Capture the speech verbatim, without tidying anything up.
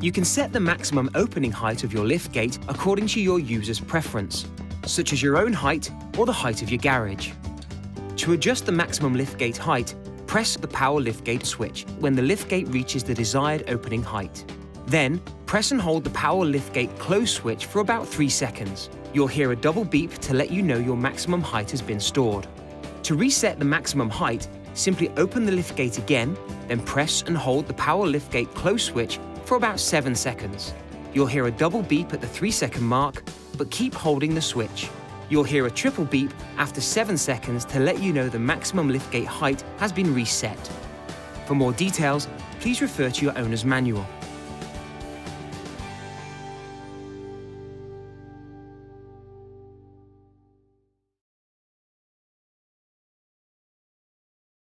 You can set the maximum opening height of your lift gate according to your user's preference, such as your own height or the height of your garage. To adjust the maximum lift gate height, press the power lift gate switch when the lift gate reaches the desired opening height. Then, press and hold the power lift gate close switch for about three seconds. You'll hear a double beep to let you know your maximum height has been stored. To reset the maximum height, simply open the lift gate again, then press and hold the power lift gate close switch for about seven seconds. You'll hear a double beep at the three second mark, but keep holding the switch. You'll hear a triple beep after seven seconds to let you know the maximum lift gate height has been reset. For more details, please refer to your owner's manual.